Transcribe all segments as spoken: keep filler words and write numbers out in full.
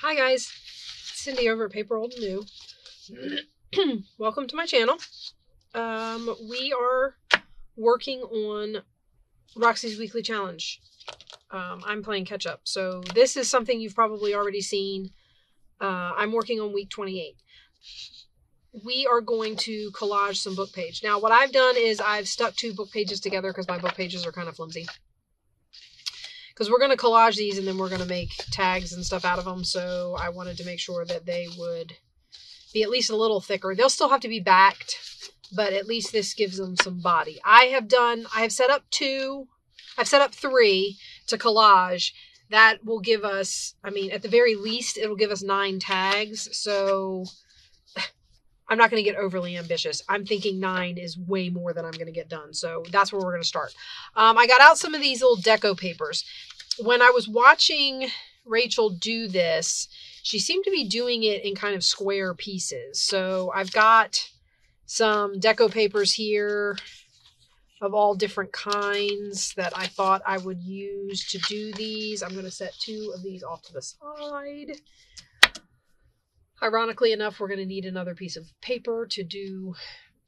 Hi guys, Cindy over at Paper Old and New. Welcome to my channel. Um, we are working on Roxy's Weekly Challenge. Um, I'm playing catch up. So this is something you've probably already seen. Uh, I'm working on week twenty-eight. We are going to collage some book page. Now what I've done is I've stuck two book pages together because my book pages are kind of flimsy. Because we're going to collage these and then we're going to make tags and stuff out of them. So I wanted to make sure that they would be at least a little thicker. They'll still have to be backed, but at least this gives them some body. I have done, I have set up two, I've set up three to collage. That will give us, I mean, at the very least, it'll give us nine tags. So I'm not going to get overly ambitious. I'm thinking nine is way more than I'm going to get done. So that's where we're going to start. Um, I got out some of these little deco papers. When I was watching Rachel do this, she seemed to be doing it in kind of square pieces. So I've got some deco papers here of all different kinds that I thought I would use to do these. I'm going to set two of these off to the side. Ironically enough, we're going to need another piece of paper to do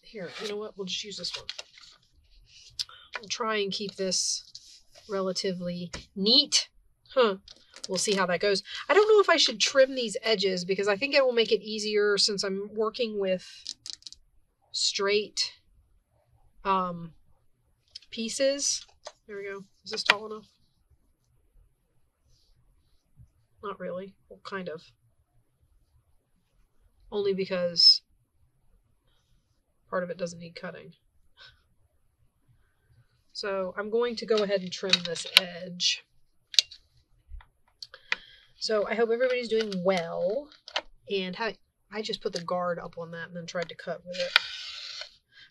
here. You know what? We'll just use this one. We'll try and keep this relatively neat. Huh. We'll see how that goes. I don't know if I should trim these edges because I think it will make it easier since I'm working with straight um, pieces. There we go. Is this tall enough? Not really. Well, kind of. Only because part of it doesn't need cutting. So I'm going to go ahead and trim this edge. So I hope everybody's doing well. And how, I just put the guard up on that and then tried to cut with it.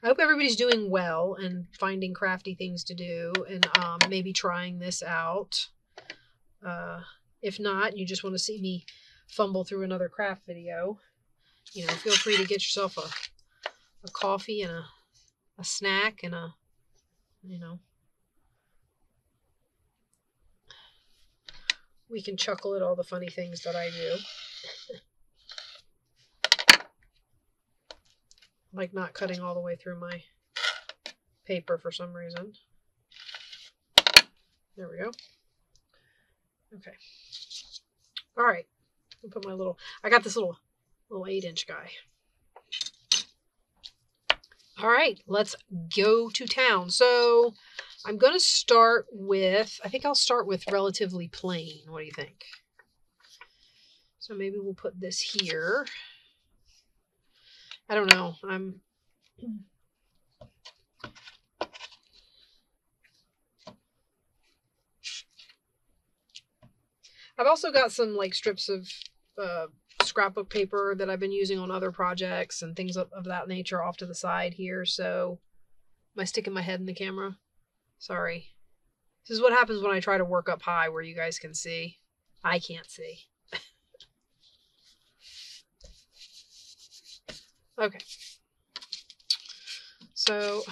I hope everybody's doing well and finding crafty things to do and um, maybe trying this out. Uh, if not, you just want to see me fumble through another craft video. You know, feel free to get yourself a, a coffee and a, a snack and a, you know, we can chuckle at all the funny things that I do. Like not cutting all the way through my paper for some reason. There we go. Okay. All right. I'll put my little, I got this little... little eight inch guy. All right, let's go to town. So I'm going to start with, I think I'll start with relatively plain. What do you think? So maybe we'll put this here. I don't know. I'm, I've also got some like strips of, uh, scrapbook paper that I've been using on other projects and things of, of that nature off to the side here. So am I sticking my head in the camera? Sorry. This is what happens when I try to work up high where you guys can see. I can't see. Okay. So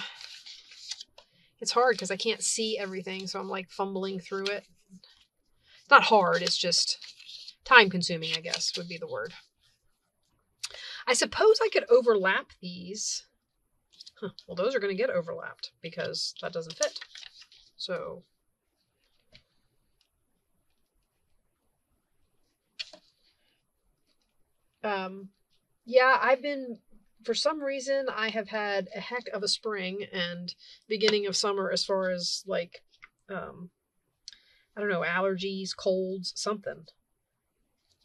it's hard because I can't see everything. So I'm like fumbling through it. It's not hard. It's just... time-consuming, I guess, would be the word. I suppose I could overlap these. Huh. Well, those are going to get overlapped because that doesn't fit. So um, yeah, I've been, for some reason, I have had a heck of a spring and beginning of summer as far as like, um, I don't know, allergies, colds, something.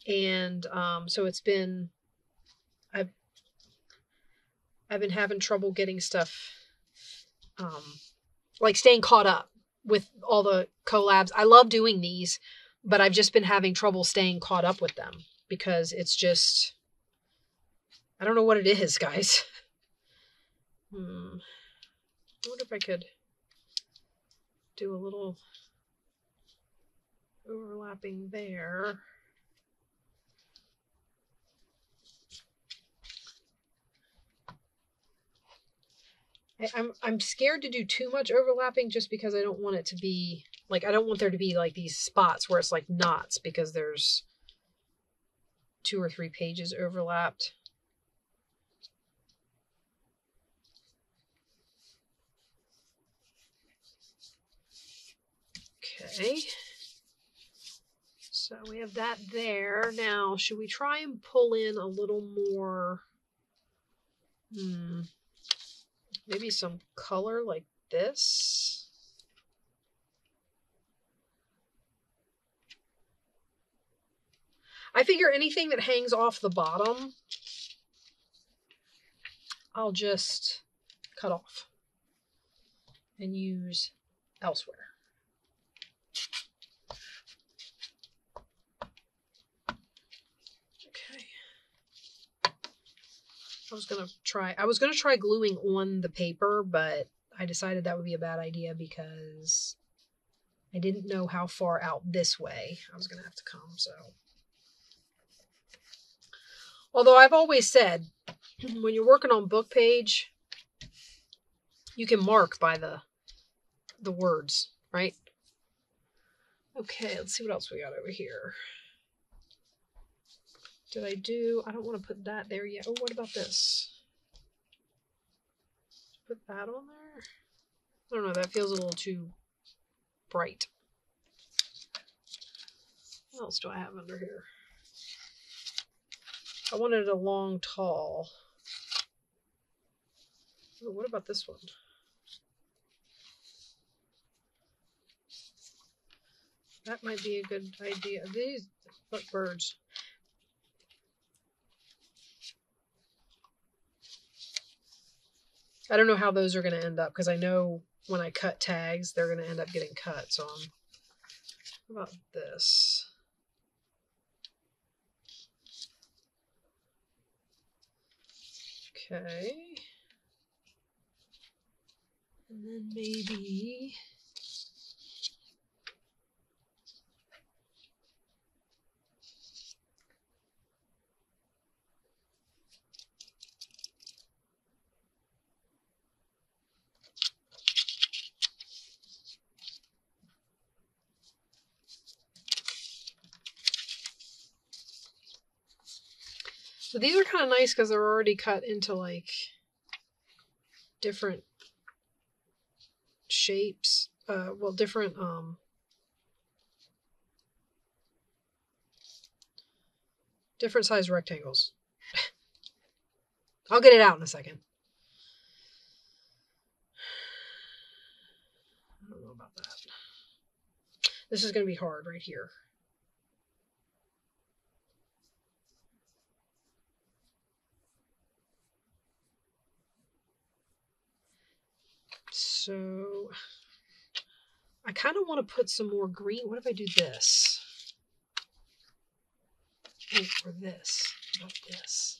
And, um, so it's been, I've, I've been having trouble getting stuff, um, like staying caught up with all the collabs. I love doing these, but I've just been having trouble staying caught up with them because it's just, I don't know what it is, guys. Hmm. I wonder if I could do a little overlapping there. I'm, I'm scared to do too much overlapping just because I don't want it to be like, I don't want there to be like these spots where it's like knots because there's two or three pages overlapped. Okay, so we have that there. Now, should we try and pull in a little more, hmm, maybe some color like this? I figure anything that hangs off the bottom, I'll just cut off and use elsewhere. I was gonna try I was gonna try gluing on the paper, but I decided that would be a bad idea because I didn't know how far out this way I was gonna have to come. So, although I've always said when you're working on book page, you can mark by the the words, right? Okay, let's see what else we got over here. Did I do? I don't want to put that there yet. Oh, what about this? Put that on there? I don't know. That feels a little too bright. What else do I have under here? I wanted a long, tall. Oh, what about this one? That might be a good idea. These what birds. I don't know how those are going to end up because I know when I cut tags, they're going to end up getting cut. So I'm... How about this? Okay. And then maybe... So these are kind of nice because they're already cut into like different shapes, uh, well, different um, different size rectangles. I'll get it out in a second. I don't know about that. This is going to be hard right here. So I kind of want to put some more green. What if I do this? Wait, or this, not this.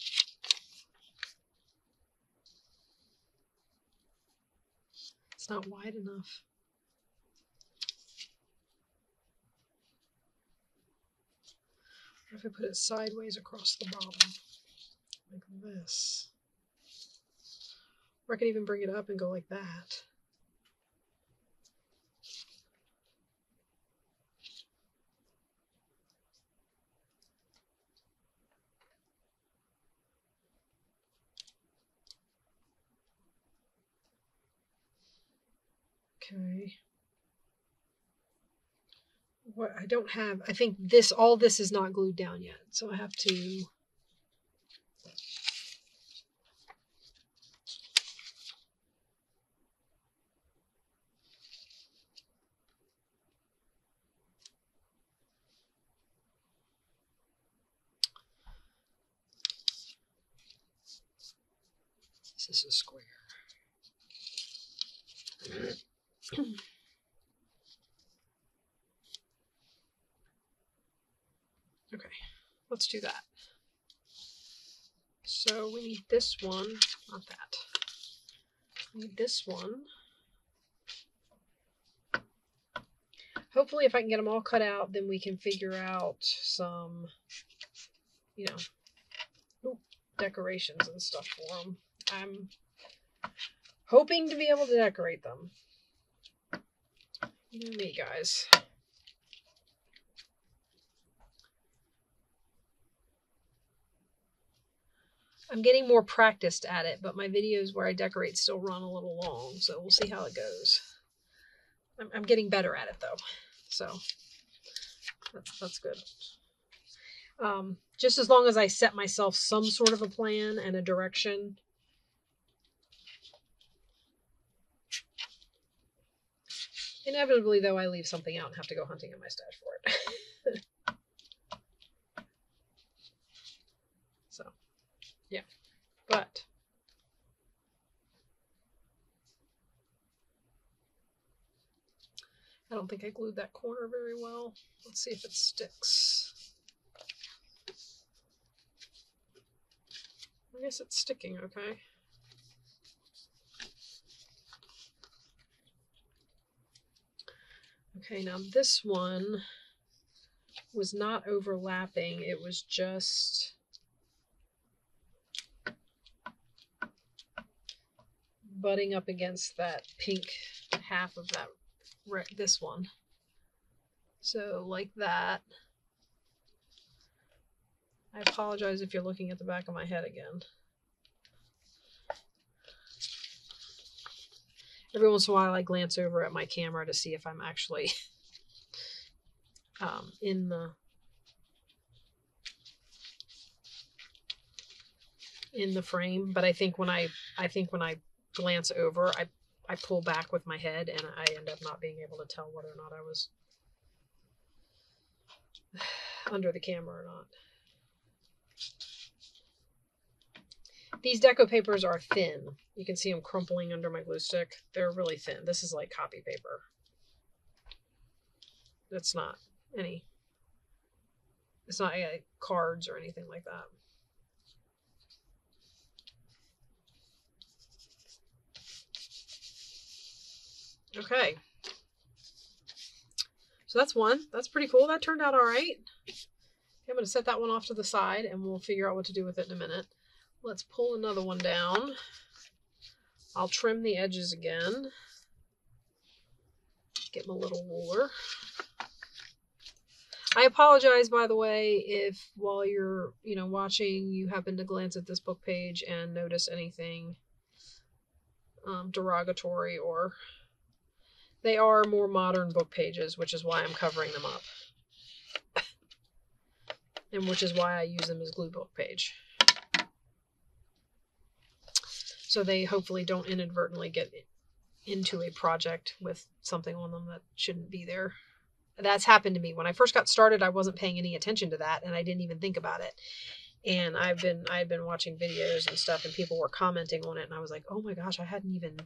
It's not wide enough. What if I put it sideways across the bottom? Like this. Or I could even bring it up and go like that. Okay. What I don't have, I think this, all this is not glued down yet. So I have to. This is square. Okay, let's do that. So we need this one, not that. We need this one. Hopefully, if I can get them all cut out, then we can figure out some, you know, ooh, decorations and stuff for them. I'm hoping to be able to decorate them. You know me, guys. I'm getting more practiced at it, but my videos where I decorate still run a little long, so we'll see how it goes. I'm, I'm getting better at it though, so that's, that's good. Um, just as long as I set myself some sort of a plan and a direction. Inevitably, though, I leave something out and have to go hunting in my stash for it. So, yeah, but I don't think I glued that corner very well. Let's see if it sticks. I guess it's sticking okay. Okay, now this one was not overlapping. It was just butting up against that pink half of that, this one. So like that. I apologize if you're looking at the back of my head again. Every once in a while I glance over at my camera to see if I'm actually um, in the in the frame, but I think when I I think when I glance over, I I pull back with my head and I end up not being able to tell whether or not I was under the camera or not. These deco papers are thin. You can see them crumpling under my glue stick. They're really thin. This is like copy paper. It's not any, it's not uh, cards or anything like that. Okay. So that's one. That's pretty cool. That turned out all right. I'm going to set that one off to the side and we'll figure out what to do with it in a minute. Let's pull another one down. I'll trim the edges again. Get my little ruler. I apologize, by the way, if while you're, you know, watching, you happen to glance at this book page and notice anything um, derogatory, or they are more modern book pages, which is why I'm covering them up. And which is why I use them as glue book page. So they hopefully don't inadvertently get into a project with something on them that shouldn't be there. That's happened to me. When I first got started, I wasn't paying any attention to that and I didn't even think about it. And I've been, I've been watching videos and stuff and people were commenting on it and I was like, oh my gosh, I hadn't even,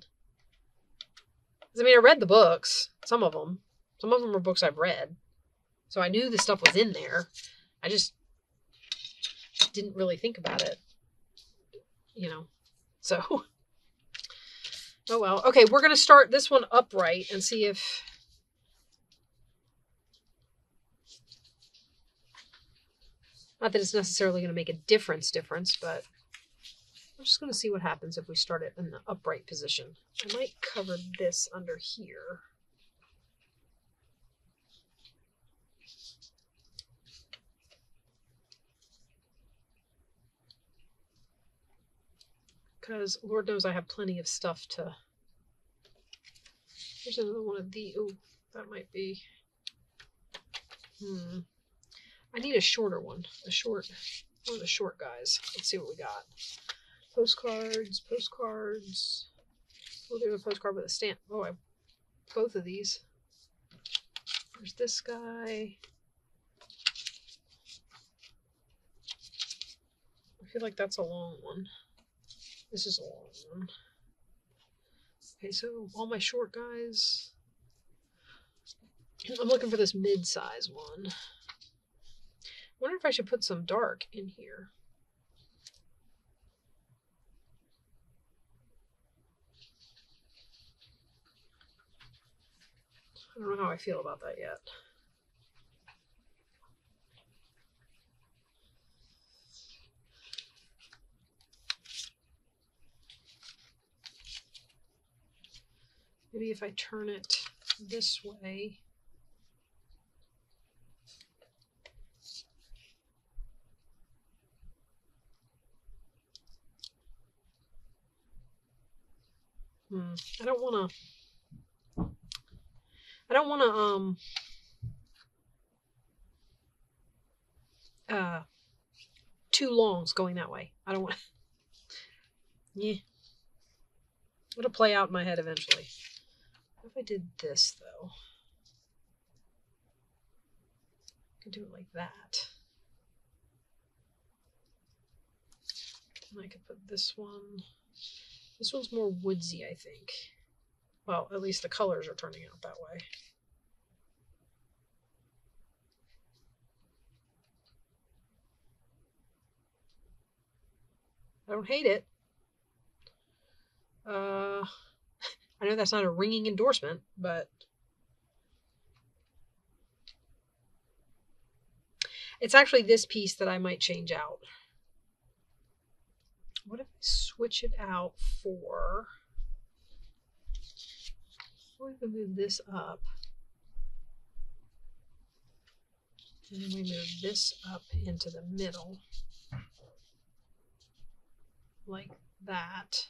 I mean, I read the books, some of them, some of them were books I've read. So I knew this stuff was in there. I just didn't really think about it, you know? So, oh well. Okay, we're going to start this one upright and see if not that it's necessarily going to make a difference difference, but we're just going to see what happens if we start it in the upright position. I might cover this under here. Because Lord knows I have plenty of stuff to. Here's another one of the. Oh, that might be. Hmm. I need a shorter one. A short. One of the short guys. Let's see what we got. Postcards. Postcards. We'll do a postcard with a stamp. Oh, I. Both of these. There's this guy. I feel like that's a long one. This is a long one. Okay, so all my short guys. I'm looking for this mid-size one. I wonder if I should put some dark in here. I don't know how I feel about that yet. Maybe if I turn it this way. Hmm. I don't want to, I don't want to, um, uh, two longs going that way. I don't want to, yeah. It'll play out in my head eventually. What if I did this though? I could do it like that. And I could put this one. This one's more woodsy, I think. Well, at least the colors are turning out that way. I don't hate it. Uh, I know that's not a ringing endorsement, but it's actually this piece that I might change out. What if I switch it out for, we're going to move this up, and then we move this up into the middle, like that.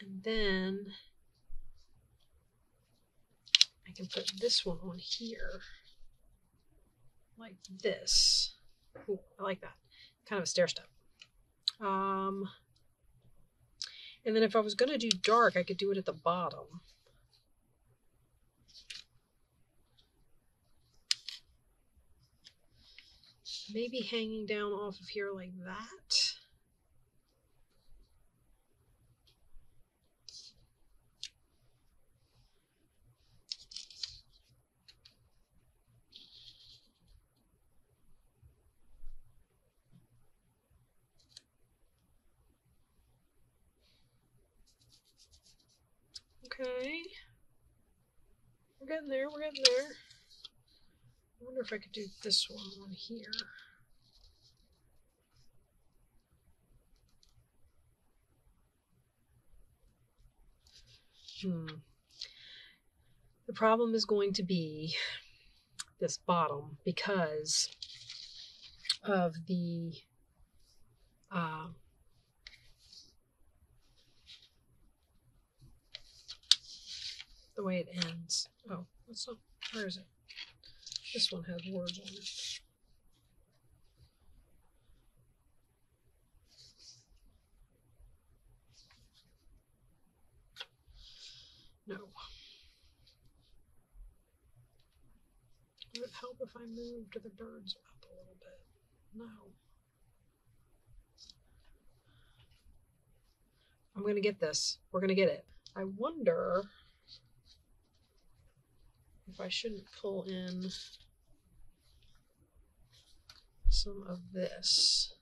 And then I can put this one on here. Like this. Ooh, I like that. Kind of a stair step. Um, and then if I was going to do dark, I could do it at the bottom. Maybe hanging down off of here like that. Okay, we're getting there, we're getting there. I wonder if I could do this one on here. Hmm. The problem is going to be this bottom because of the, uh, the way it ends. Oh, what's up? Where is it? This one has words on it. No. Would it help if I moved the birds up a little bit? No. I'm gonna get this. We're gonna get it. I wonder if I shouldn't pull in some of this.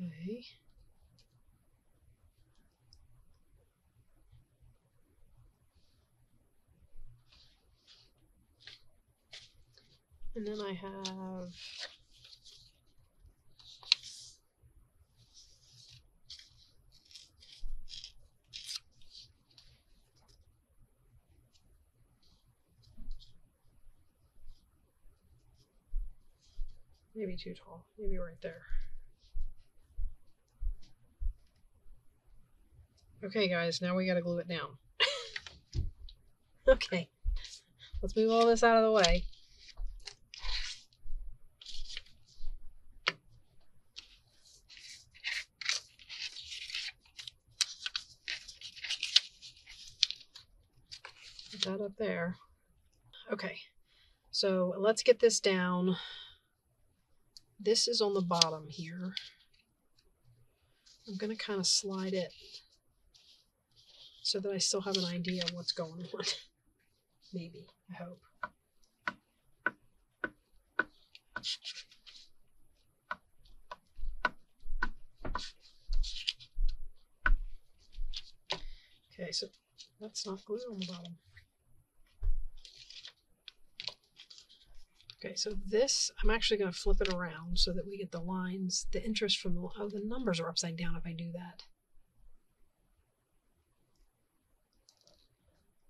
Okay. And then I have maybe too tall, maybe right there. Okay, guys, now we got to glue it down. Okay, let's move all this out of the way. That up there. Okay, so let's get this down. This is on the bottom here. I'm gonna kind of slide it so that I still have an idea of what's going on. Maybe, I hope. Okay, so that's not glue on the bottom. Okay, so this, I'm actually going to flip it around so that we get the lines, the interest from the, oh, the numbers are upside down if I do that.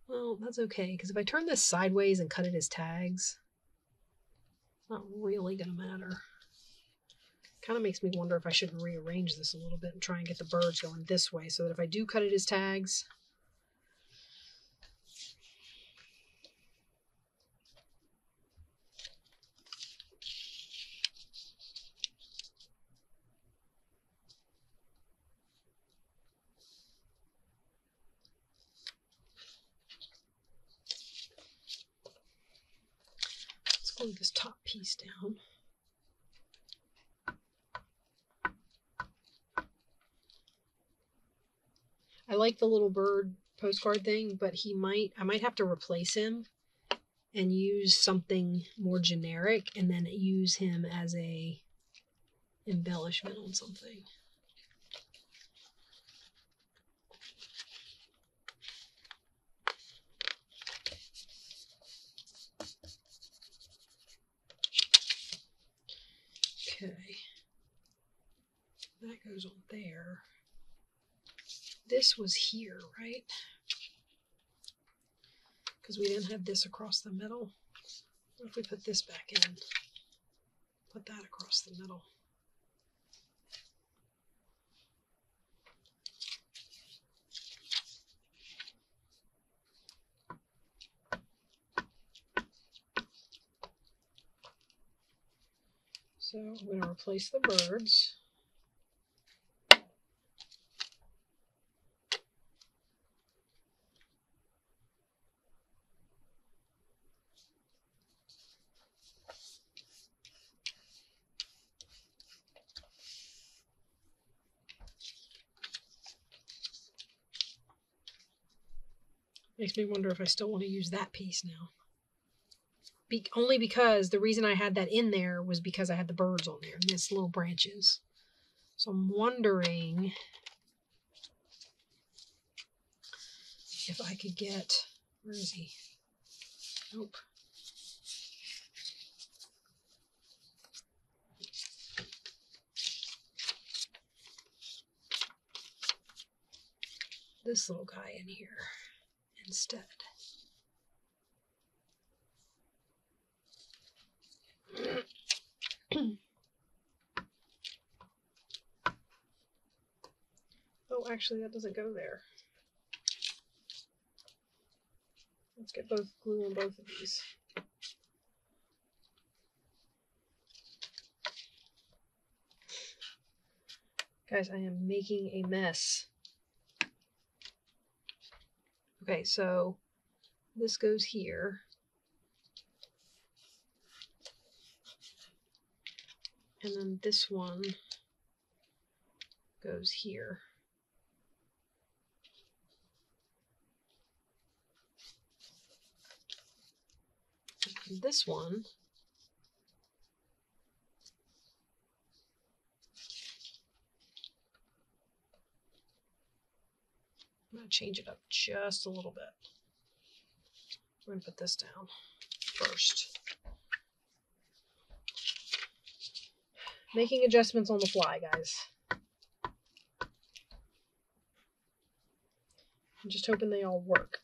Well, that's okay, because if I turn this sideways and cut it as tags, it's not really going to matter. Kind of makes me wonder if I shouldn't rearrange this a little bit and try and get the birds going this way so that if I do cut it as tags, let's glue this top piece down. I like the little bird postcard thing, but he might, I might have to replace him and use something more generic and then use him as a embellishment on something. Okay. That goes on there. This was here, right? Because we didn't have this across the middle. What if we put this back in? Put that across the middle. So I'm going to replace the birds. Makes me wonder if I still want to use that piece now. Be only because the reason I had that in there was because I had the birds on there and this little branches. So I'm wondering if I could get, where is he? Nope. This little guy in here instead. Oh, actually, that doesn't go there. Let's get both glue on both of these. Guys, I am making a mess. Okay, so this goes here, and then this one goes here. And this one I'm going to change it up just a little bit. We're going to put this down first. Making adjustments on the fly, guys. I'm just hoping they all work.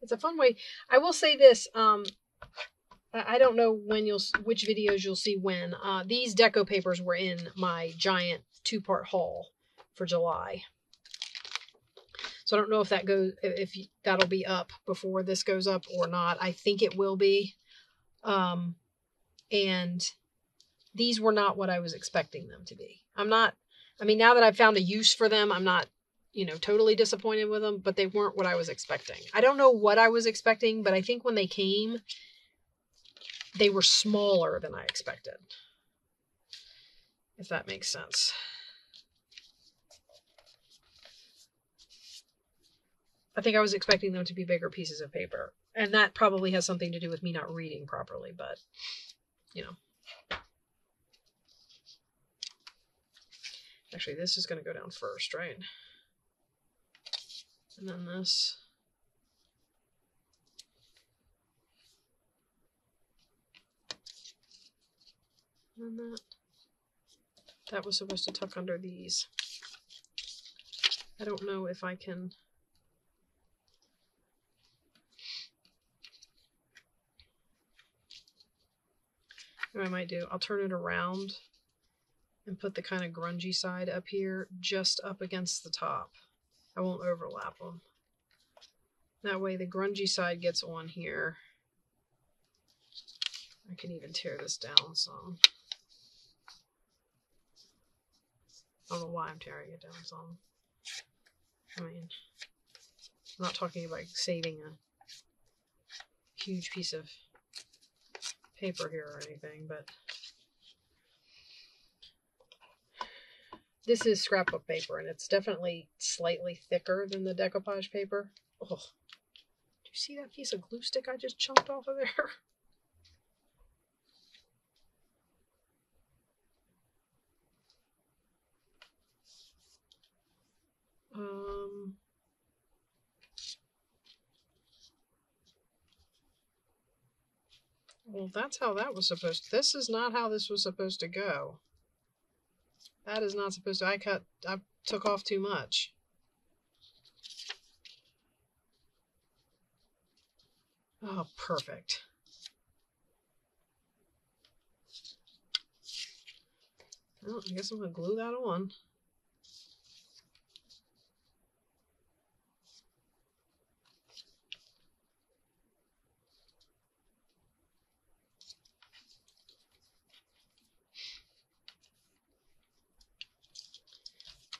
It's a fun way. I will say this. Um, I don't know when you'll, which videos you'll see when. Uh, these deco papers were in my giant two-part haul for July. So I don't know if that goes, if you, that'll be up before this goes up or not. I think it will be. Um, and these were not what I was expecting them to be. I'm not, I mean, now that I've found a use for them, I'm not, you know, totally disappointed with them, but they weren't what I was expecting. I don't know what I was expecting, but I think when they came, they were smaller than I expected, if that makes sense. I think I was expecting them to be bigger pieces of paper, and that probably has something to do with me not reading properly, but, you know. Actually, this is going to go down first, right? And then this. than that. That was supposed to tuck under these. I don't know if I can. What I might do, I'll turn it around and put the kind of grungy side up here, just up against the top. I won't overlap them. That way the grungy side gets on here. I can even tear this down some. I don't know why I'm tearing it down some. I mean, I'm not talking about saving a huge piece of paper here or anything, but this is scrapbook paper and it's definitely slightly thicker than the decoupage paper. Oh, do you see that piece of glue stick I just chunked off of there? Um, well, that's how that was supposed to, this is not how this was supposed to go. That is not supposed to, I cut, I took off too much. Oh, perfect. Well, I guess I'm going to glue that on.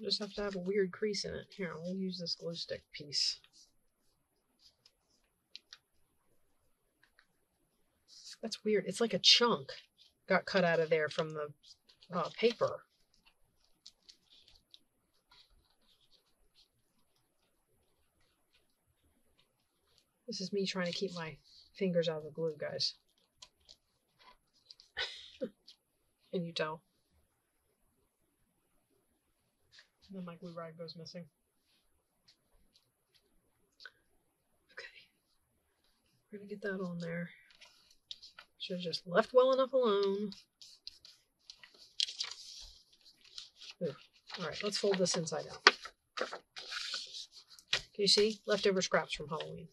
Just have to have a weird crease in it. Here, we'll use this glue stick piece. That's weird. It's like a chunk got cut out of there from the uh, paper. This is me trying to keep my fingers out of the glue, guys. Can you tell? And then my glue rag goes missing. Okay. We're going to get that on there. Should have just left well enough alone. Ooh. All right, let's fold this inside out. Can you see? Leftover scraps from Halloween.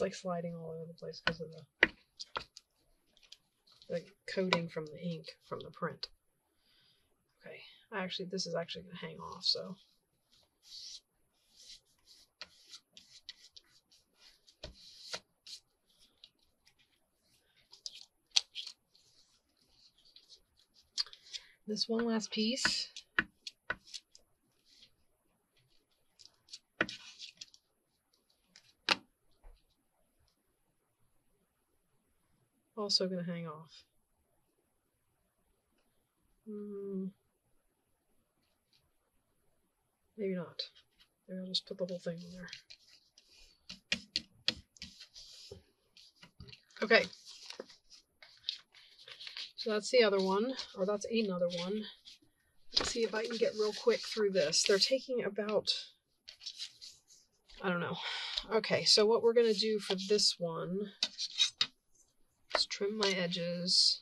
Like sliding all over the place because of the like coating from the ink from the print. Okay, I actually this is actually gonna hang off, so this one last piece. Also going to hang off. Mm. Maybe not. Maybe I'll just put the whole thing in there. Okay. So that's the other one, or that's another one. Let's see if I can get real quick through this. They're taking about, I don't know. Okay, so what we're going to do for this one, trim my edges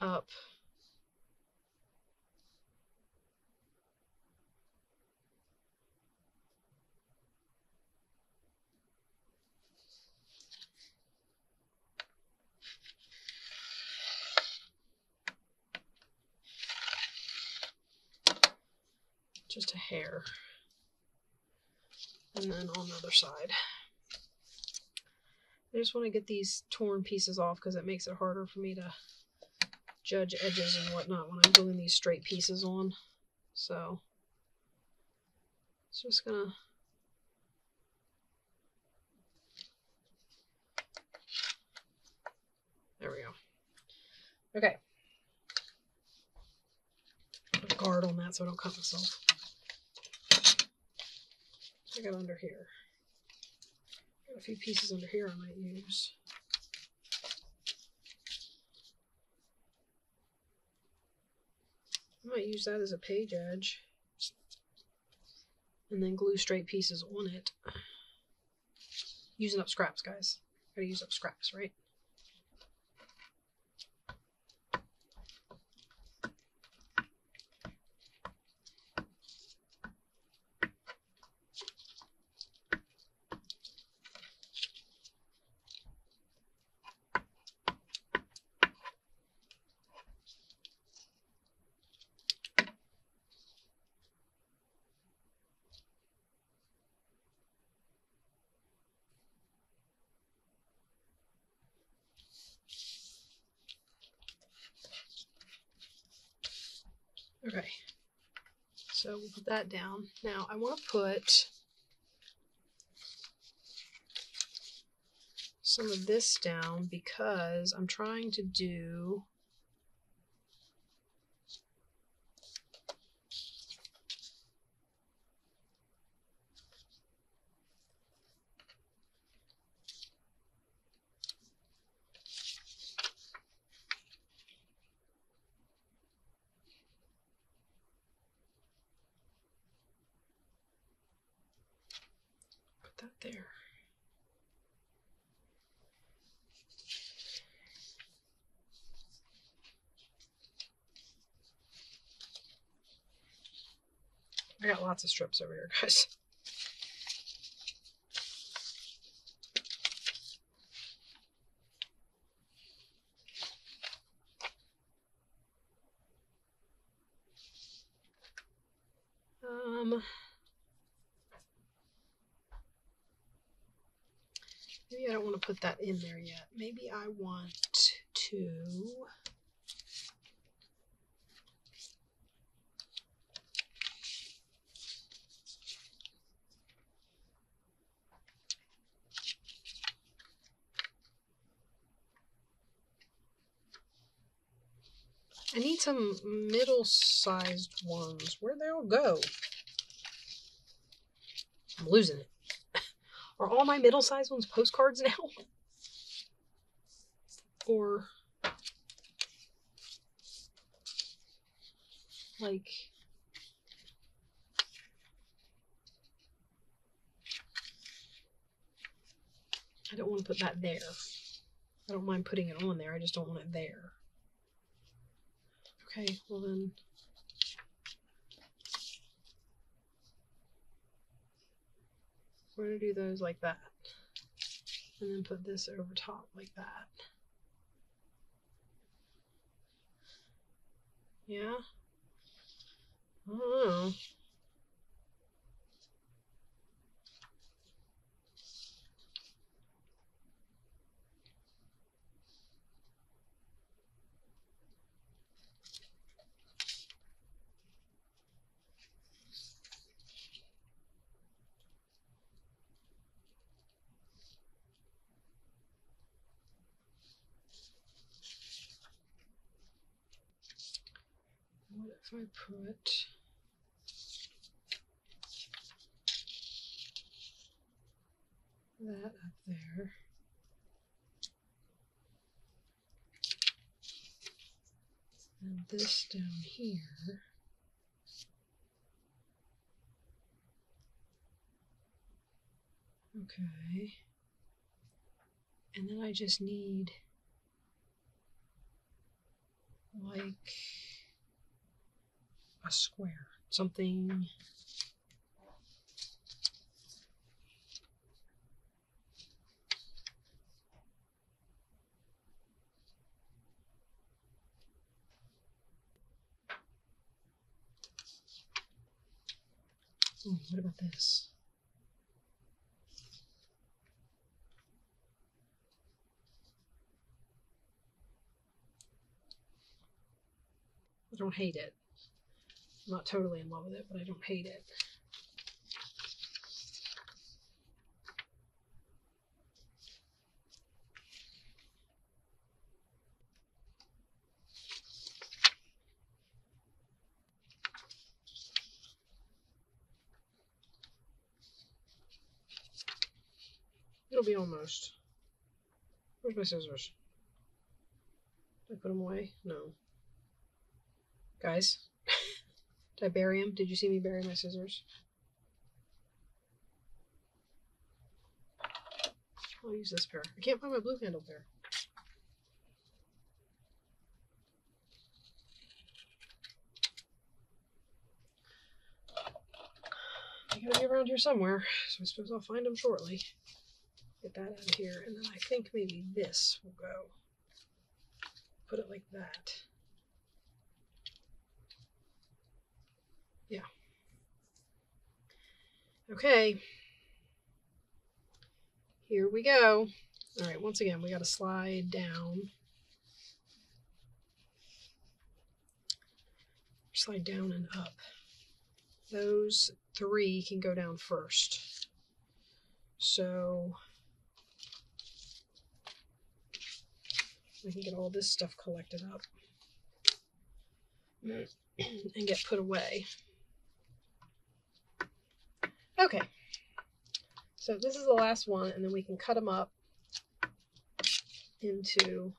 up. Just a hair. And then on the other side. I just want to get these torn pieces off because it makes it harder for me to judge edges and whatnot when I'm gluing these straight pieces on. So it's just gonna there we go. Okay. Put a guard on that so I don't cut myself. I got under here. A few pieces under here I might use. I might use that as a page edge. And then glue straight pieces on it. Using up scraps, guys. Gotta use up scraps, right? Okay, so we'll put that down. Now I want to put some of this down because I'm trying to do there. I got lots of strips over here, guys. Um... Maybe I don't want to put that in there yet. Maybe I want to I need some middle-sized ones. Where'd they all go? I'm losing it. Are all my middle-sized ones postcards now? Or, like, I don't want to put that there. I don't mind putting it on there, I just don't want it there. Okay, well then. We're going to do those like that, and then put this over top like that. Yeah? I don't know. What if I put that up there? And this down here. Okay. And then I just need like a square, something Ooh, what about this? I don't hate it. I'm not totally in love with it, but I don't hate it. It'll be almost. Where's my scissors? Did I put them away? No. Guys. Did I bury him? Did you see me bury my scissors? I'll use this pair. I can't find my blue handle pair. They gotta be around here somewhere, so I suppose I'll find them shortly. Get that out of here, and then I think maybe this will go. Put it like that. Yeah. Okay. Here we go. All right, once again, we got to slide down. Slide down and up. Those three can go down first. So I can get all this stuff collected up and get put away. Okay. So this is the last one, and then we can cut them up into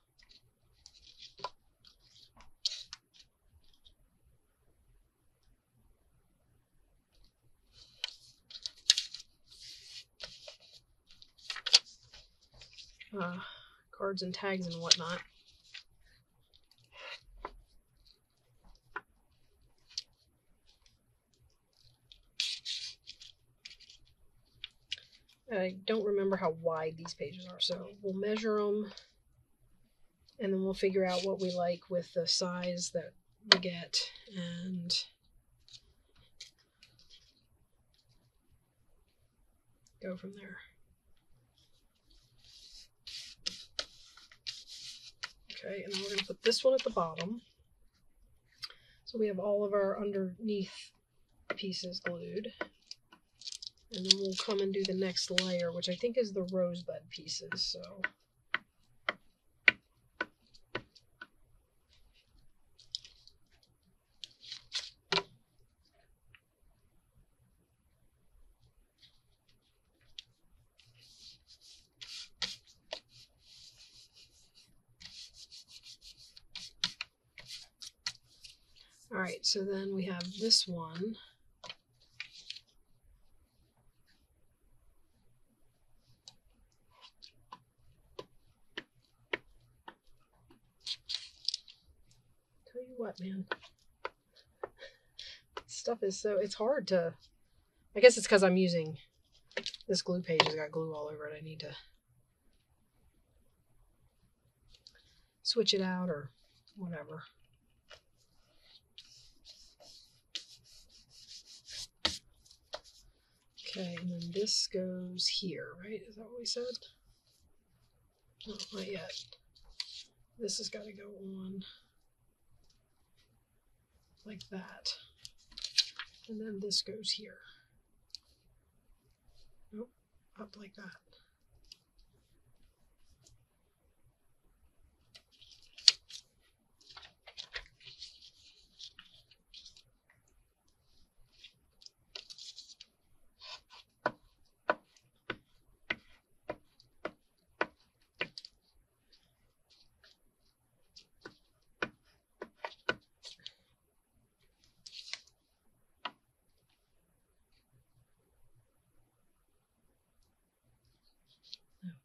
uh, cards and tags and whatnot. I don't remember how wide these pages are, so we'll measure them and then we'll figure out what we like with the size that we get and go from there. Okay, and then we're going to put this one at the bottom. So we have all of our underneath pieces glued. And then we'll come and do the next layer, which I think is the rosebud pieces. So all right, so then we have this one. What, man, stuff is so, it's hard to, I guess it's because I'm using this glue page has got glue all over it. I need to switch it out or whatever. Okay, and then this goes here, right? Is that what we said? No, not yet. This has got to go on like that, and then this goes here. Nope, up like that.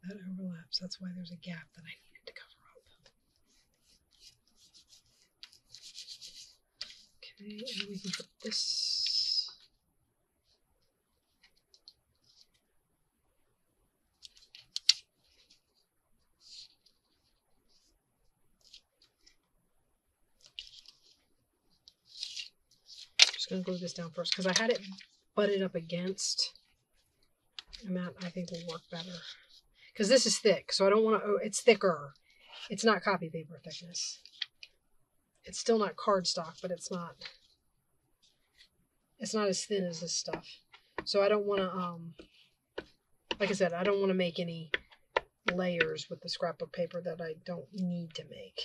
That overlaps. That's why there's a gap that I needed to cover up. Okay, and we can put this just gonna glue this down first because I had it butted up against, and that I think will work better. Because this is thick, so I don't want to, oh, it's thicker. It's not copy paper thickness. It's still not cardstock, but it's not, it's not as thin as this stuff. So I don't want to, um, like I said, I don't want to make any layers with the scrapbook paper that I don't need to make.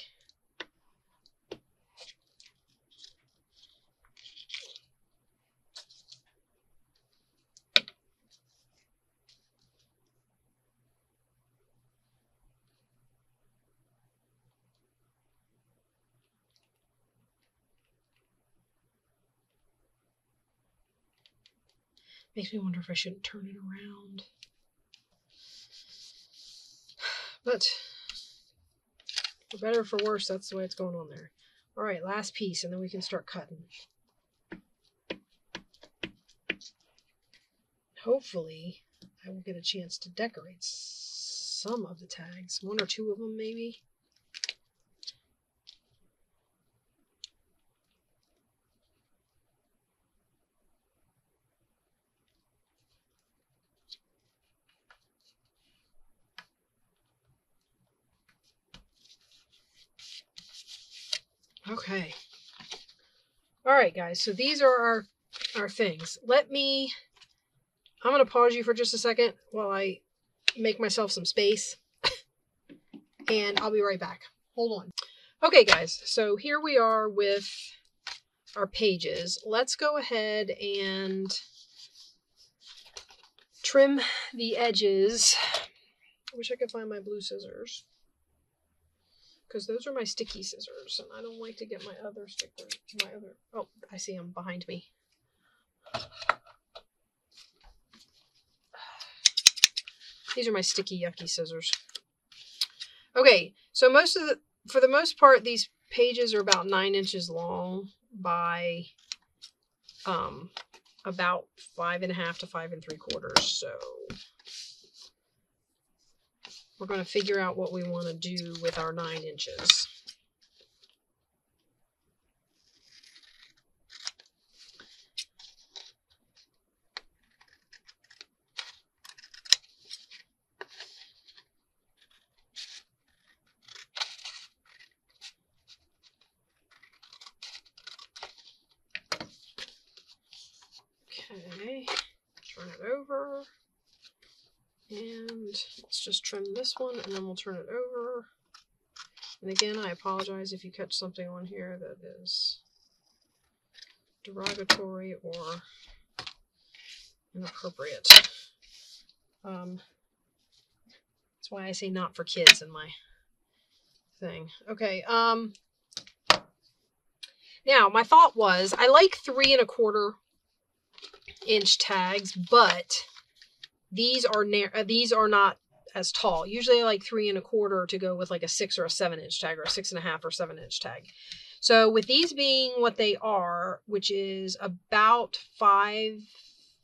Makes me wonder if I shouldn't turn it around. But for better or for worse, that's the way it's going on there. All right, last piece, and then we can start cutting. Hopefully, I will get a chance to decorate some of the tags, one or two of them maybe. Okay. All right, guys. So these are our, our things. Let me, I'm going to pause you for just a second while I make myself some space and I'll be right back. Hold on. Okay, guys. So here we are with our pages. Let's go ahead and trim the edges. I wish I could find my blue scissors, because those are my sticky scissors, and I don't like to get my other sticker, my other, oh, I see them behind me. These are my sticky, yucky scissors. Okay, so most of the, for the most part, these pages are about nine inches long by um, about five and a half to five and three quarters, so we're going to figure out what we want to do with our nine inches. Okay, turn it over. And let's just trim this one and then we'll turn it over. And again, I apologize if you catch something on here that is derogatory or inappropriate. Um, that's why I say not for kids in my thing. Okay. Um, now, my thought was I like three and a quarter inch tags, but these are uh, these are not as tall. Usually I like three and a quarter to go with like a six or a seven inch tag, or a six and a half or seven inch tag. So with these being what they are, which is about five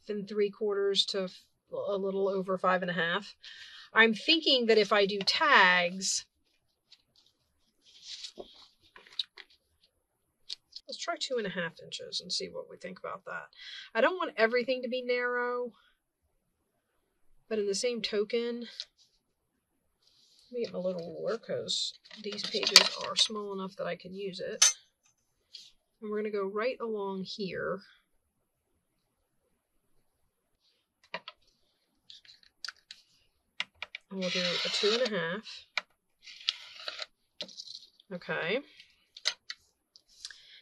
and three quarters to a little over five and a half, I'm thinking that if I do tags, let's try two and a half inches and see what we think about that. I don't want everything to be narrow. But in the same token, let me get my little ruler because these pages are small enough that I can use it. And we're going to go right along here. And we'll do a two and a half. Okay.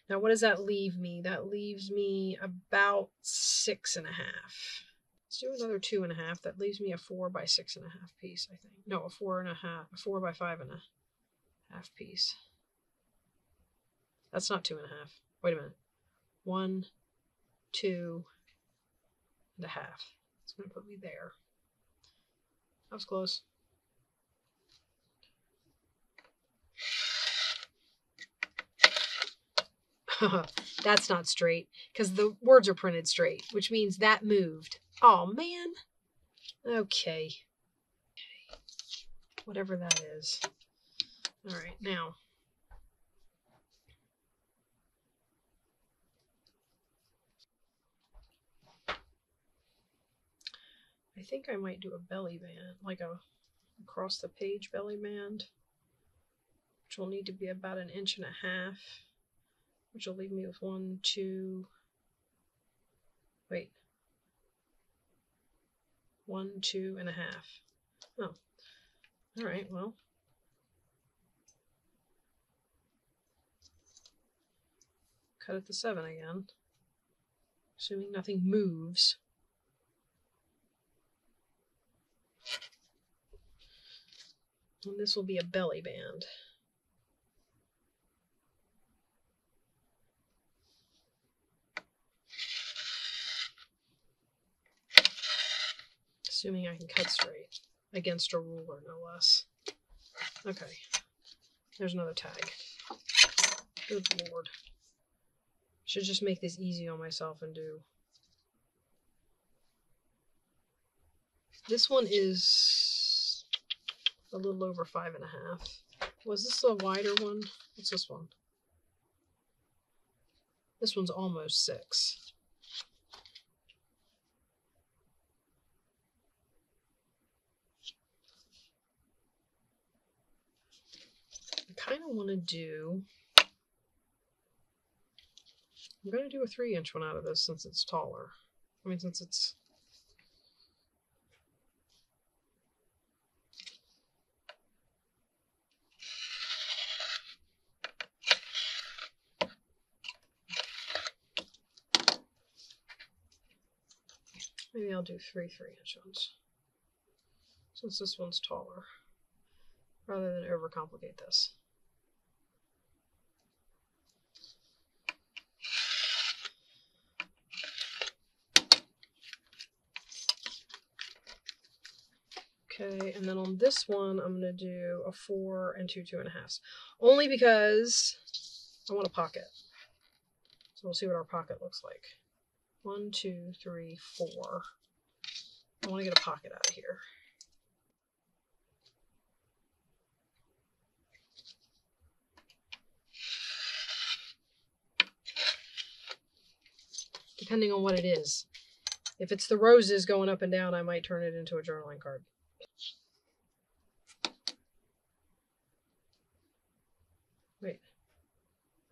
Now, what does that leave me? That leaves me about six and a half. Let's do another two and a half. That leaves me a four by six and a half piece, I think. No, a four and a half, a four by five and a half piece. That's not two and a half. Wait a minute. One, two and a half. It's going to put me there. That was close. That's not straight because the words are printed straight, which means that moved. Oh man. Okay. Okay. Whatever that is. All right, now. I think I might do a belly band, like a across the page belly band, which will need to be about an inch and a half, which will leave me with one, two, wait. One, two and a half. Oh, all right, well. Cut it to seven again, assuming nothing moves. And this will be a belly band. Assuming I can cut straight. Against a ruler, no less. Okay. There's another tag. Good lord. Should just make this easy on myself and do. This one is a little over five and a half. Was this a wider one? What's this one? This one's almost six. I kind of want to do, I'm going to do a three inch one out of this since it's taller. I mean, since it's, maybe I'll do three three inch ones since this one's taller rather than overcomplicate this. Okay, and then on this one, I'm gonna do a four and two two and a halves, only because I want a pocket. So we'll see what our pocket looks like. One, two, three, four. I want to get a pocket out of here. Depending on what it is. If it's the roses going up and down, I might turn it into a journaling card. Wait,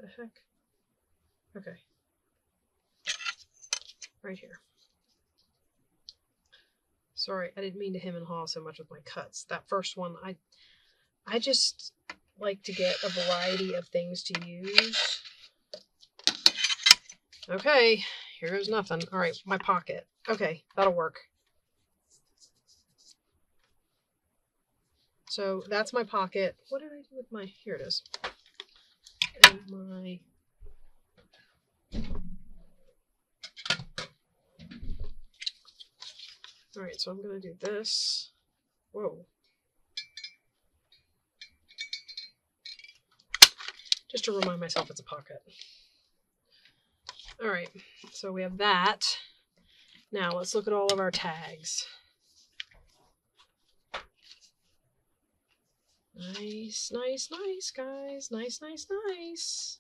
the heck? Okay. Right here. Sorry, I didn't mean to hem and haw so much with my cuts. That first one, I, I just like to get a variety of things to use. Okay, here goes nothing. All right, my pocket. Okay, that'll work. So that's my pocket. What did I do with my, here it is. And my, all right, so I'm gonna do this. Whoa. Just to remind myself it's a pocket. All right, so we have that. Now let's look at all of our tags. Nice, nice, nice, guys. Nice, nice, nice.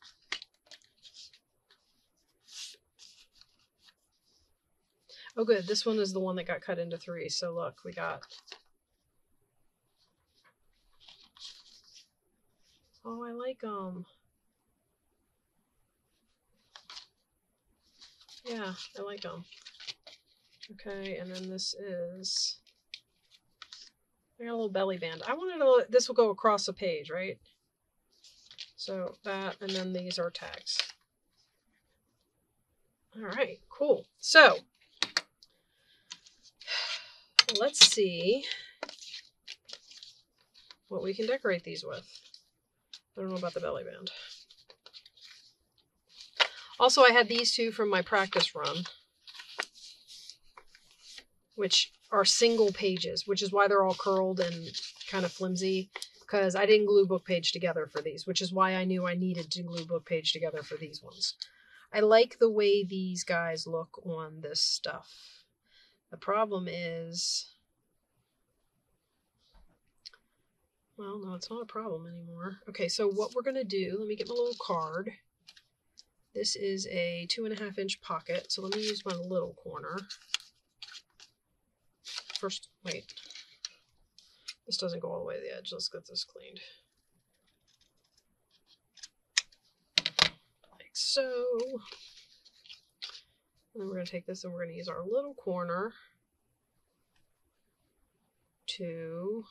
Oh, good. This one is the one that got cut into three. So look, we got... Oh, I like them. Yeah, I like them. Okay, and then this is... I got a little belly band. I wanted to, this will go across the page, right? So that, and then these are tags. All right, cool. So let's see what we can decorate these with. I don't know about the belly band. Also, I had these two from my practice run, which are single pages, which is why they're all curled and kind of flimsy, because I didn't glue book page together for these, which is why I knew I needed to glue book page together for these ones. I like the way these guys look on this stuff. The problem is, well, no, it's not a problem anymore. Okay, so what we're gonna do, let me get my little card. This is a two and a half inch pocket, so let me use my little corner. First, wait, this doesn't go all the way to the edge. Let's get this cleaned. Like so. And then we're going to take this and we're going to use our little corner to...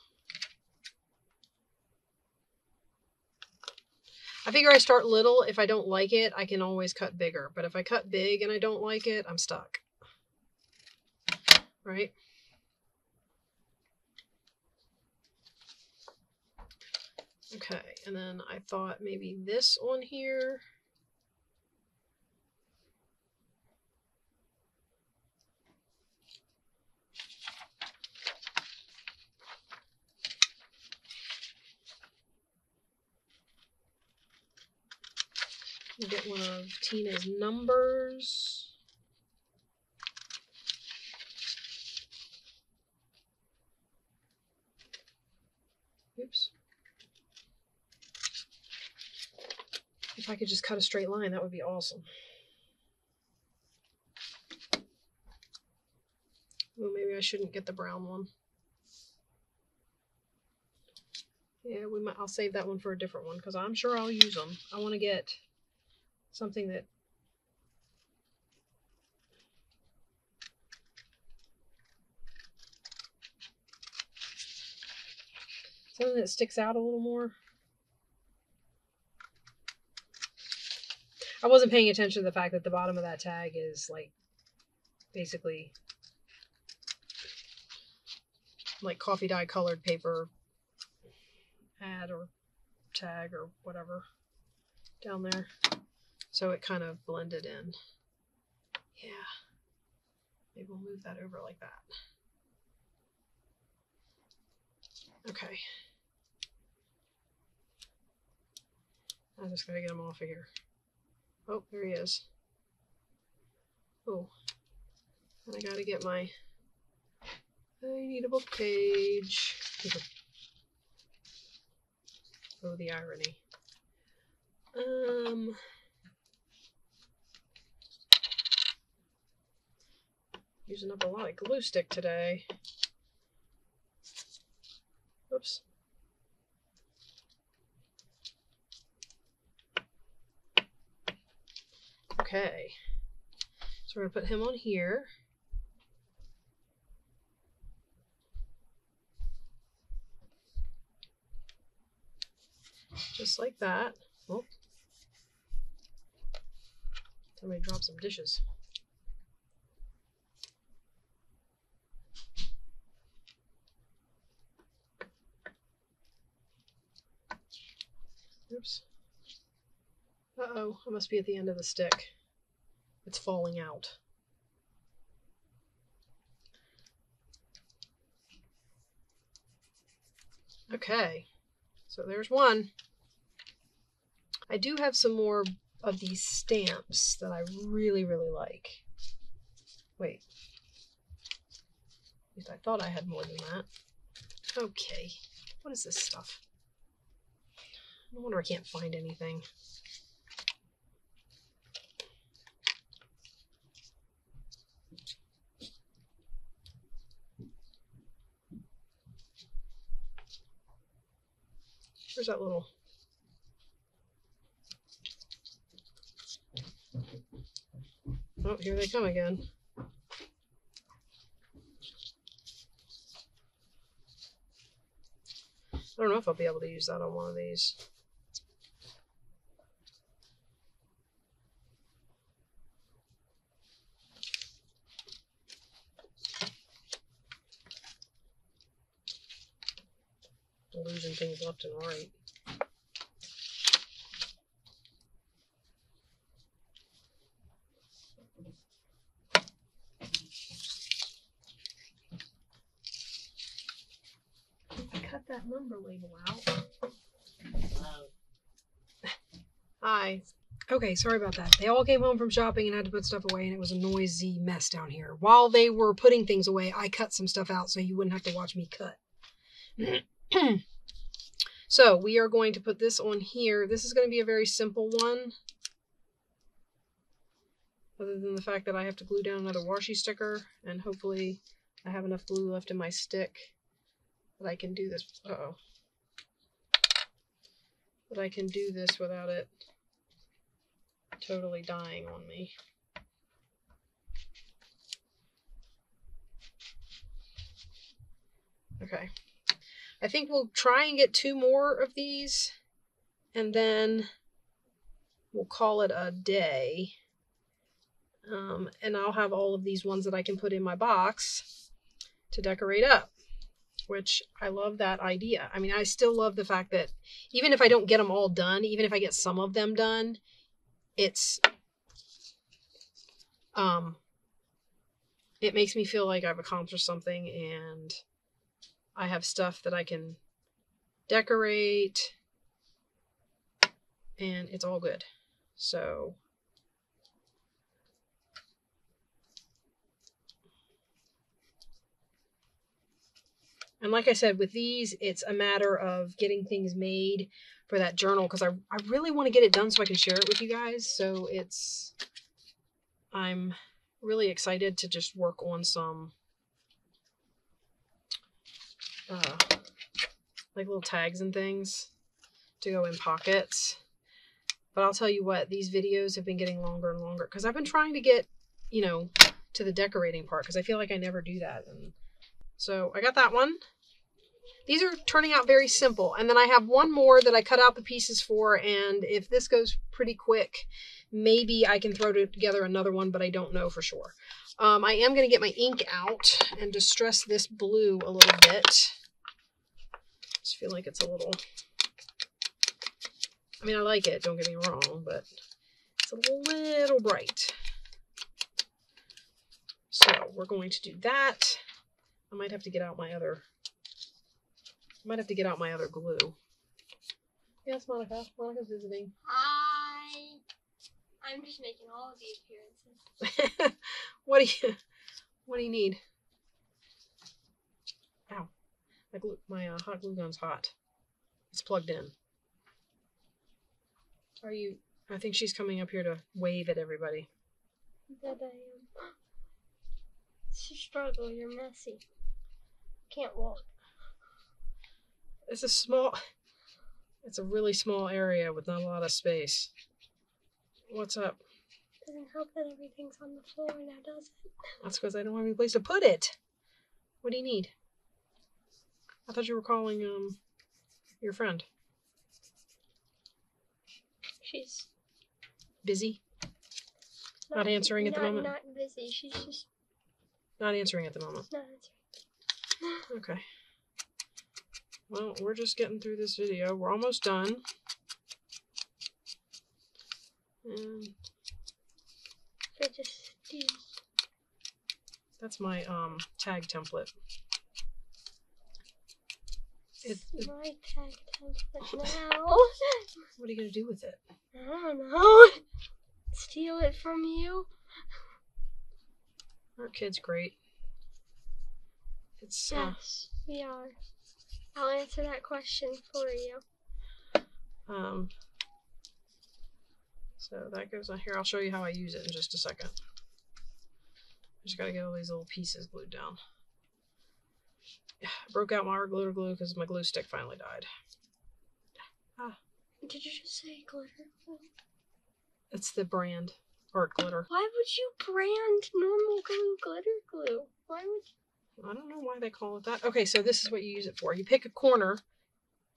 I figure I start little. If I don't like it, I can always cut bigger. But if I cut big and I don't like it, I'm stuck. Right? Okay, and then I thought maybe this on here. one of Tina's numbers. Oops. If I could just cut a straight line, that would be awesome. Well, maybe I shouldn't get the brown one. Yeah, we might. I'll save that one for a different one because I'm sure I'll use them. I want to get something that something that sticks out a little more. I wasn't paying attention to the fact that the bottom of that tag is like basically like coffee dye colored paper ad or tag or whatever down there, so it kind of blended in. Yeah, maybe we'll move that over like that. Okay, I'm just gonna get him off of here. Oh, there he is. Oh, and I gotta get my, I need a book page. Oh, the irony. Um, using up a lot of glue stick today. Oops. Okay, so we're gonna put him on here. Just like that. Oh. Somebody drop some dishes. Oops. Uh-oh, I must be at the end of the stick. It's falling out. Okay, so there's one. I do have some more of these stamps that I really, really like. Wait. At least I thought I had more than that. Okay. What is this stuff? No wonder I can't find anything. Where's that little... Oh, here they come again. I don't know if I'll be able to use that on one of these. I'm losing things left and right. That number label out. Hello. Hi. Okay, sorry about that. They all came home from shopping and had to put stuff away, and it was a noisy mess down here. While they were putting things away, I cut some stuff out so you wouldn't have to watch me cut. So we are going to put this on here. This is going to be a very simple one, other than the fact that I have to glue down another washi sticker, and hopefully I have enough glue left in my stick that I can do this. Uh-oh. That I can do this without it totally dying on me. Okay. I think we'll try and get two more of these, and then we'll call it a day. Um, and I'll have all of these ones that I can put in my box to decorate up. Which I love that idea. I mean, I still love the fact that even if I don't get them all done, even if I get some of them done, it's, um, it makes me feel like I've accomplished something and I have stuff that I can decorate and it's all good. So and like I said, with these, it's a matter of getting things made for that journal, because I, I really want to get it done so I can share it with you guys. So it's, I'm really excited to just work on some, uh, like little tags and things to go in pockets. But I'll tell you what, these videos have been getting longer and longer because I've been trying to get, you know, to the decorating part, because I feel like I never do that. And so I got that one. These are turning out very simple. And then I have one more that I cut out the pieces for, and if this goes pretty quick, maybe I can throw together another one, but I don't know for sure. Um, I am going to get my ink out and distress this blue a little bit. I just feel like it's a little, I mean, I like it, don't get me wrong, but it's a little bright. So we're going to do that. I might have to get out my other Might have to get out my other glue. Yes, Monica. Monica's visiting. Hi. I'm just making all of the appearances. What do you What do you need? Ow! My glue, my uh, hot glue gun's hot. It's plugged in. Are you? I think she's coming up here to wave at everybody. That I am. It's a struggle. You're messy. Can't walk. It's a small, it's a really small area with not a lot of space. What's up? Doesn't help that everything's on the floor now, does it? That's because I don't have any place to put it. What do you need? I thought you were calling um your friend. She's busy. Not, not answering at the not, moment. Not busy. She's just not answering at the moment. Not answering. Okay. Well, we're just getting through this video. We're almost done. And that's my um tag template. It's it, my tag template now. What are you gonna do with it? I don't know. Steal it from you. Our kid's great. It's yes, uh, we are. I'll answer that question for you. Um, so that goes on here. I'll show you how I use it in just a second. I just got to get all these little pieces glued down. I broke out my glitter glue because my glue stick finally died. Ah. Did you just say glitter glue? It's the brand Art Glitter. Why would you brand normal glue glitter glue? Why would you? I don't know why they call it that. Okay, so this is what you use it for. You pick a corner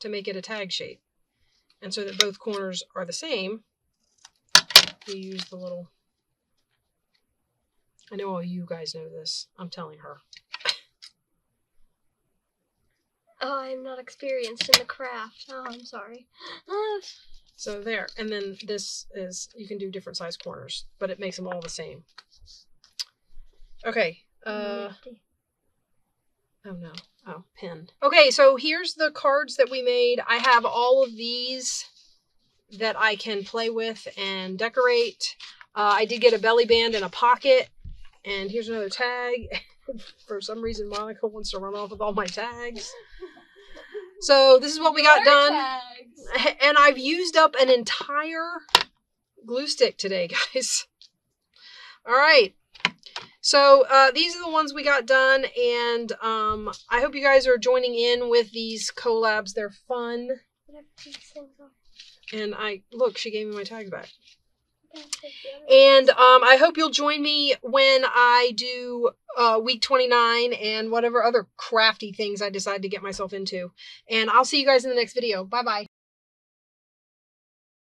to make it a tag shape. And so that both corners are the same, you use the little... I know all you guys know this. I'm telling her. Oh, I'm not experienced in the craft. Oh, I'm sorry. So there. And then this is... You can do different size corners, but it makes them all the same. Okay. Uh... Oh no. Oh, pen. Okay, so here's the cards that we made. I have all of these that I can play with and decorate. Uh, I did get a belly band and a pocket. And here's another tag. For some reason, Monica wants to run off with all my tags. So this is what we got done. Tags. And I've used up an entire glue stick today, guys. All right. So uh, these are the ones we got done, and um, I hope you guys are joining in with these collabs. They're fun. And I, look, she gave me my tags back. And um, I hope you'll join me when I do uh, week twenty-nine and whatever other crafty things I decide to get myself into. And I'll see you guys in the next video. Bye-bye.